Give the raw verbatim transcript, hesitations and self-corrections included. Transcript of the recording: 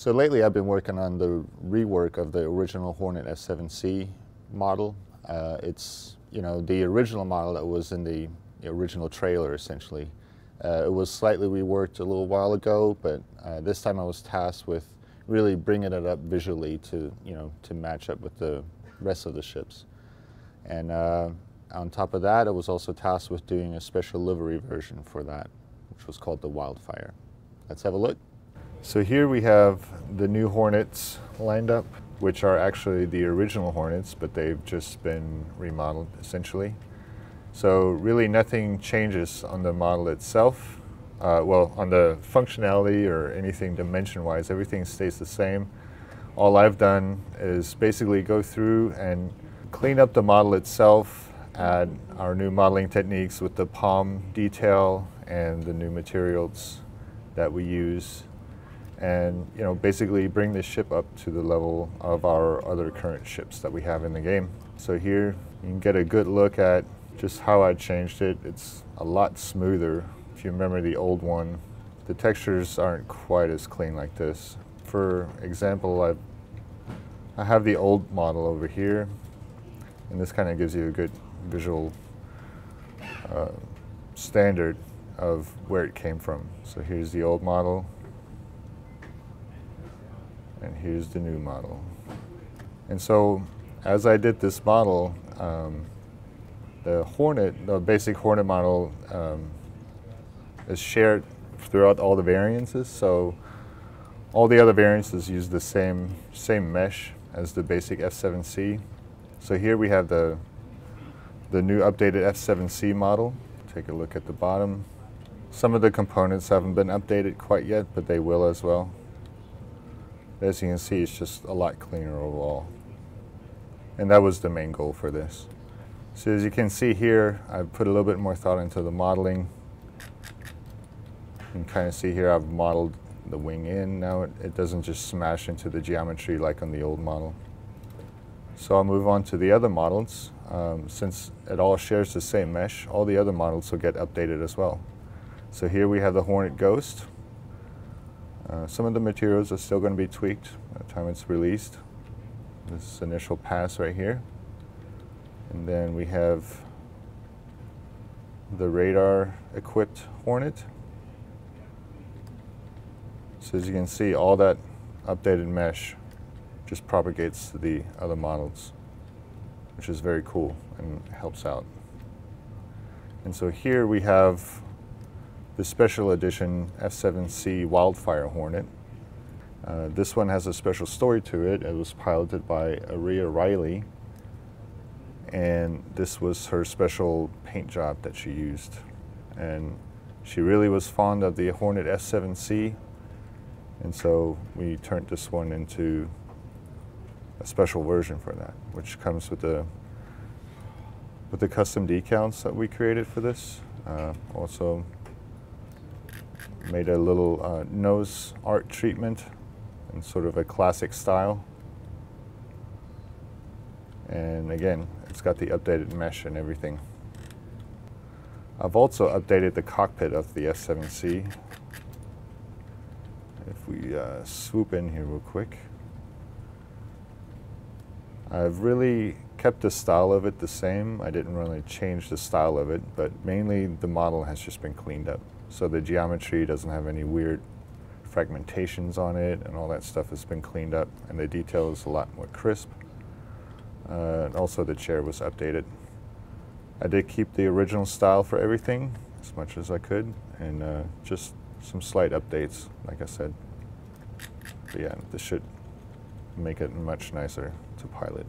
So lately I've been working on the rework of the original Hornet F seven C model. Uh, it's, you know, the original model that was in the original trailer, essentially. Uh, it was slightly reworked a little while ago, but uh, this time I was tasked with really bringing it up visually to, you know, to match up with the rest of the ships. And uh, on top of that, I was also tasked with doing a special livery version for that, which was called the Wildfire. Let's have a look. So here we have the new Hornets lined up, which are actually the original Hornets, but they've just been remodeled, essentially. So really nothing changes on the model itself. Uh, well, on the functionality or anything dimension-wise, everything stays the same. All I've done is basically go through and clean up the model itself, add our new modeling techniques with the P O M detail and the new materials that we use, and, you know, basically bring this ship up to the level of our other current ships that we have in the game. So here you can get a good look at just how I changed it. It's a lot smoother. If you remember the old one, the textures aren't quite as clean like this. For example, I, I have the old model over here, and this kind of gives you a good visual uh, standard of where it came from. So here's the old model, and here's the new model. And so as I did this model, um, the Hornet, the basic Hornet model um, is shared throughout all the variances. So all the other variances use the same, same mesh as the basic F seven C. So here we have the, the new updated F seven C model. Take a look at the bottom. Some of the components haven't been updated quite yet, but they will as well. As you can see, it's just a lot cleaner overall. And that was the main goal for this. So as you can see here, I've put a little bit more thought into the modeling. You can kind of see here I've modeled the wing in. Now it, it doesn't just smash into the geometry like on the old model. So I'll move on to the other models. Um, since it all shares the same mesh, all the other models will get updated as well. So here we have the Hornet Ghost. Uh, some of the materials are still going to be tweaked by the time it's released. This initial pass right here. And then we have the radar-equipped Hornet. So as you can see, all that updated mesh just propagates to the other models, which is very cool and helps out. And so here we have the special edition F seven C Wildfire Hornet. Uh, this one has a special story to it. It was piloted by Aria Riley, and this was her special paint job that she used. And she really was fond of the Hornet F seven C, and so we turned this one into a special version for that, which comes with the, with the custom decals that we created for this. Uh, also, made a little uh, nose art treatment in sort of a classic style. And again, it's got the updated mesh and everything. I've also updated the cockpit of the F seven C. If we uh, swoop in here real quick. I've really kept the style of it the same. I didn't really change the style of it, but mainly the model has just been cleaned up. So the geometry doesn't have any weird fragmentations on it, and all that stuff has been cleaned up, and the detail is a lot more crisp. Uh, and also the chair was updated. I did keep the original style for everything as much as I could, and uh, just some slight updates, like I said. But yeah, this should make it much nicer to pilot.